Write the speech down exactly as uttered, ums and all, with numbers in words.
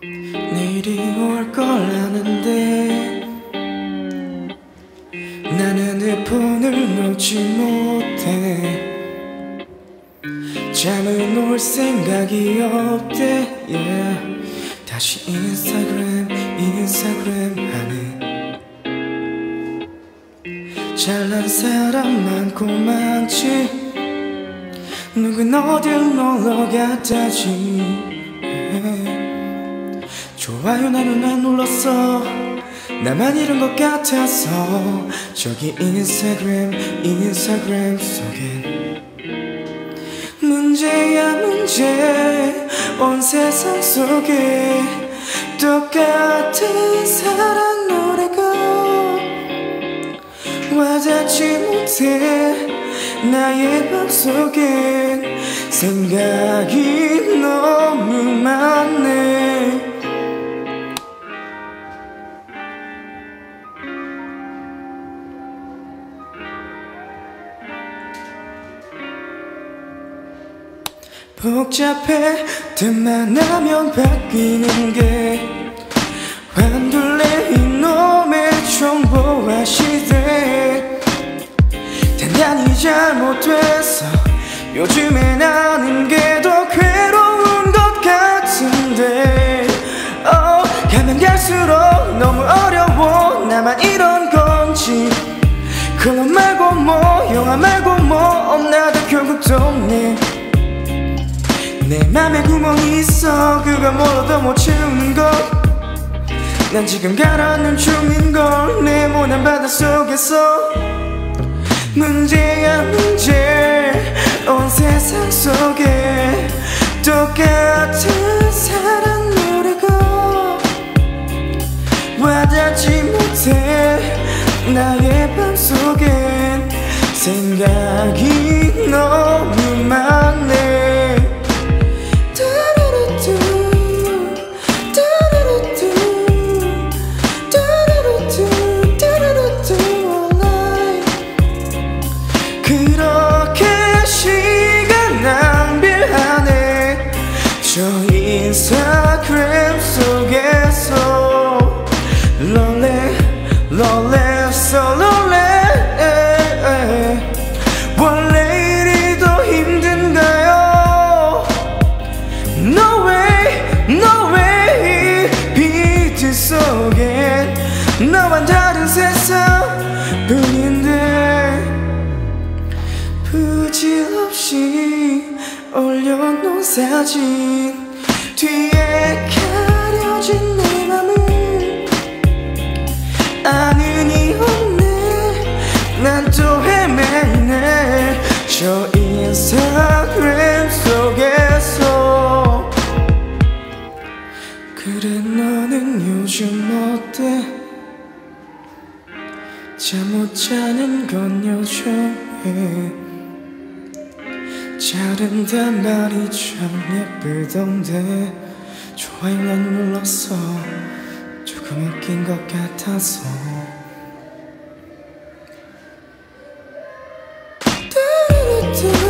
내일이 올 걸 아는데 나는 내 폰을 놓지 못해. 잠은 올 생각이 없대. yeah. 다시 인스타그램 인스타그램 하네. 잘난 사람 많고 많지. 누군 어딜 놀러 갔다지. 좋아요 나는 안 눌렀어. 나만 이런 것 같아서. 저기 인스타그램 인스타그램 속엔 문제야 문제. 온 세상 속에 똑같은 사랑 노래가 와닿지 못해. 나의 맘속엔 생각이 너무 많네. 복잡해. 틈만 나면 바뀌는 게 환둘레 이놈의 정보화 시대. 대단히 잘못돼서 요즘에 나는 게 더 괴로운 것 같은데. oh, 가면 갈수록 너무 어려워. 나만 이런 건지. 클럽 말고 뭐 영화 말고 뭐 없나. 다 결국 동네 내 맘에 구멍이 있어. 그걸 몰라도 못 채우는 걸. 난 지금 가라앉는 중인 걸. 내 모난 바다 속에서 문제야 문제. 온 세상 속에 똑같은 사랑 노래가 와닿지 못해. 나의 맘속엔 생각이 너무 많네. 그렇게 시간 낭비하네. 저 인스타그램 속에서 lonely, lonely, so lonely. 원래 이리 더 힘든가요? No way, no way. 이 비트 속엔 너만 다른 세상뿐인데. 부질없이 올려놓은 사진 뒤에 가려진 내 맘을 아는 이 없네. 난 또 헤매네. 저 인스타그램 속에서. 그래 너는 요즘 어때? 잠 못 자는 건 요즘에. 자른 단발이 참 예쁘던데. 좋아요 난 눌렀어. 조금 웃긴 것 같아서. 따라라따.